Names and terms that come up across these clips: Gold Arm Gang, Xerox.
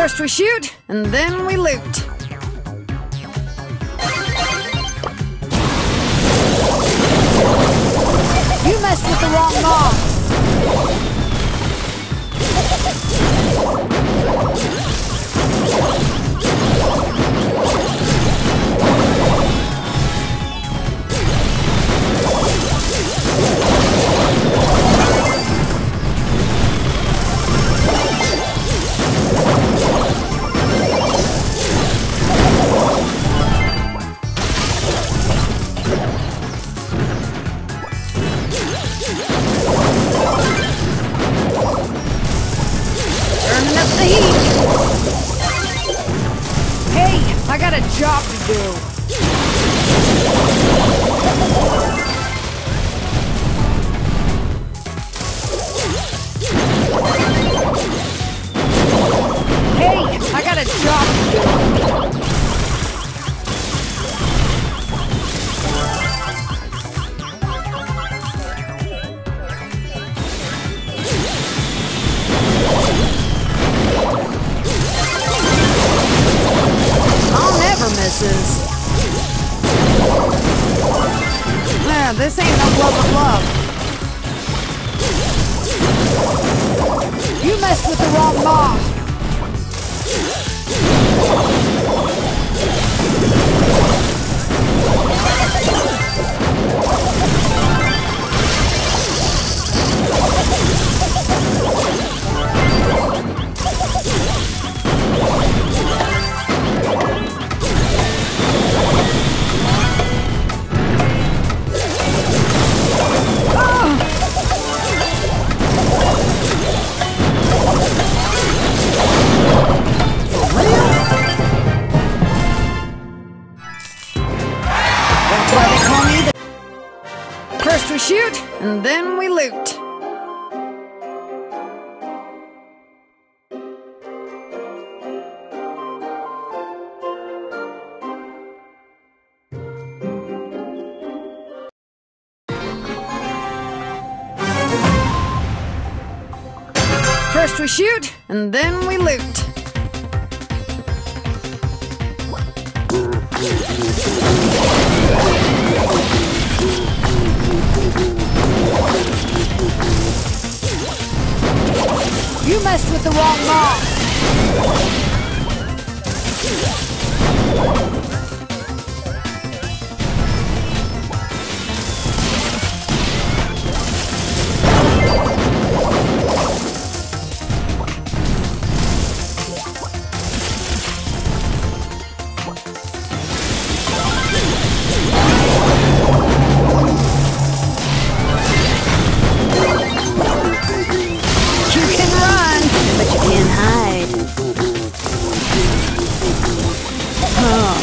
First we shoot, and then we loot. You messed with the wrong mob. I got a job to do. Hey, I got a job to do. This ain't no glove of love. You messed with the wrong mob. First we shoot, and then we loot. First we shoot, and then we loot. You messed with the wrong mob.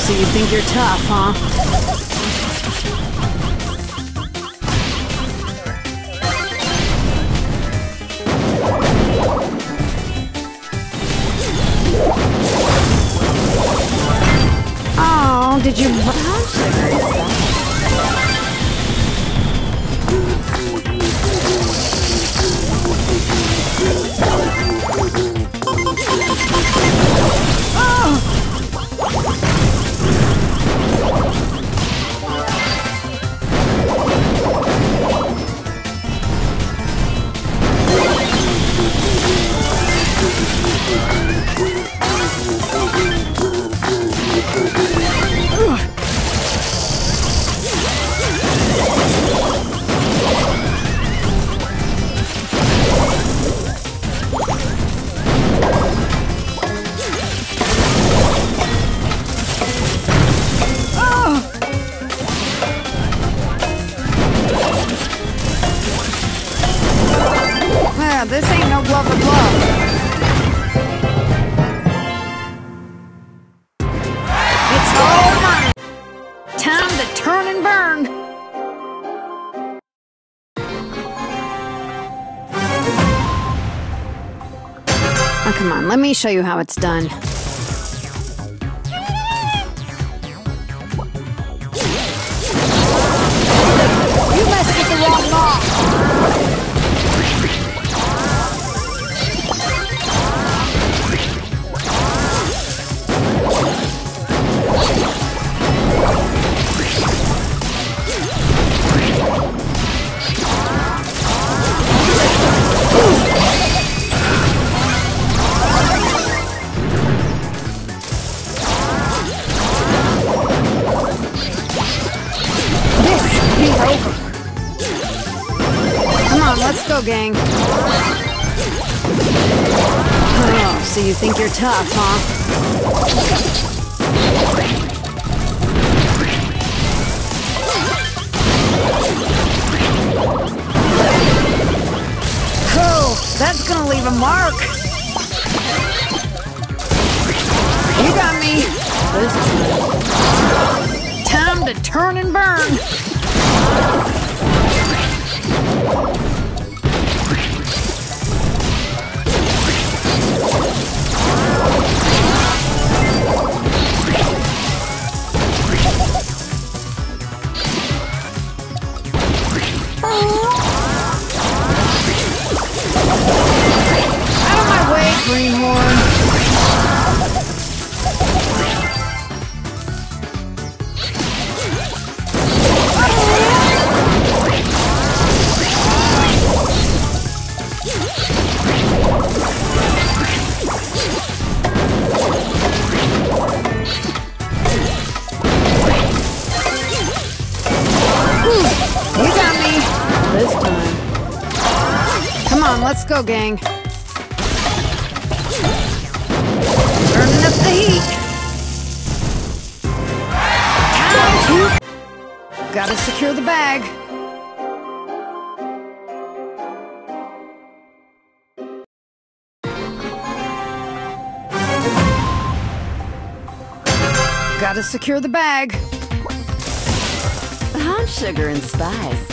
So you think you're tough, huh? Oh, did you This ain't no glove of love. It's all mine. Time to turn and burn. Oh, come on, let me show you how it's done. You messed with the wrong mob. go, gang. Oh, so you think you're tough, huh? That's gonna leave a mark! You got me! Time to turn and burn! Let's go, gang. Turning up the heat. Time to... Gotta secure the bag. Gotta secure the bag. Hot sugar and spice.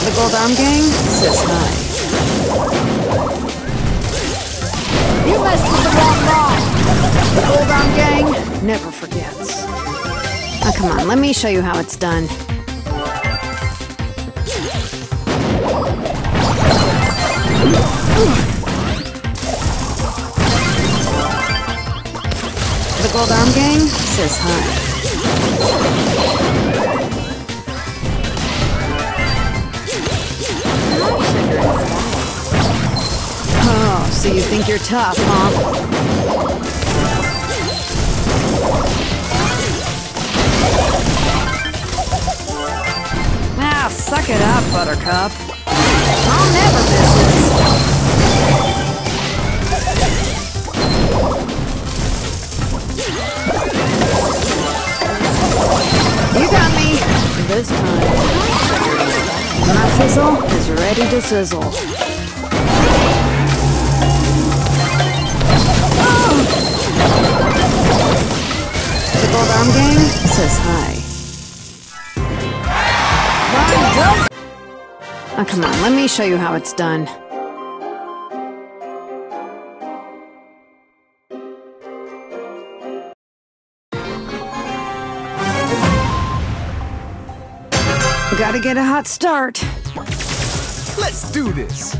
The Gold Arm Gang sits high. You messed with the wrong ball. The Gold Arm Gang never forgets. Oh, come on, let me show you how it's done. The Gold Arm Gang sits high. Oh, so you think you're tough, huh? Ah, suck it up, Buttercup. I'll never miss this. You got me this time. My fizzle is ready to sizzle. The Gold Arm Gang says hi. Oh, come on, let me show you how it's done. Gotta get a hot start. Let's do this.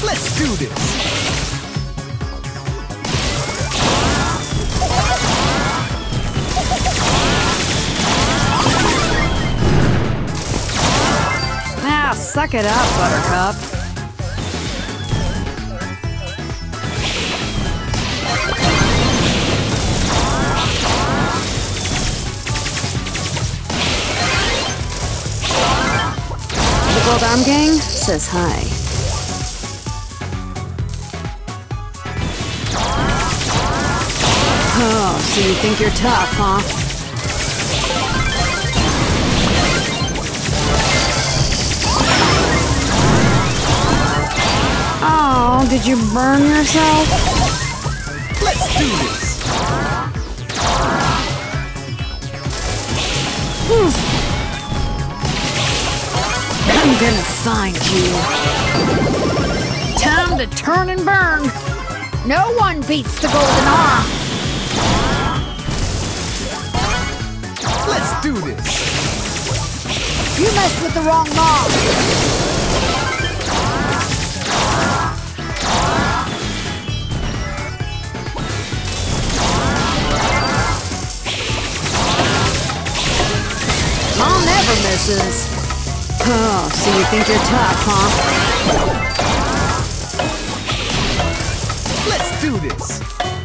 Let's do this! Ah, suck it up, Buttercup. The Gold Arm Gang says hi. Oh, so you think you're tough, huh? Did you burn yourself? Let's do this. I'm gonna find you. Time to turn and burn. No one beats the Golden Arm. Let's do this. You messed with the wrong mom. Mom never misses. Oh, so you think you're tough, huh? Let's do this.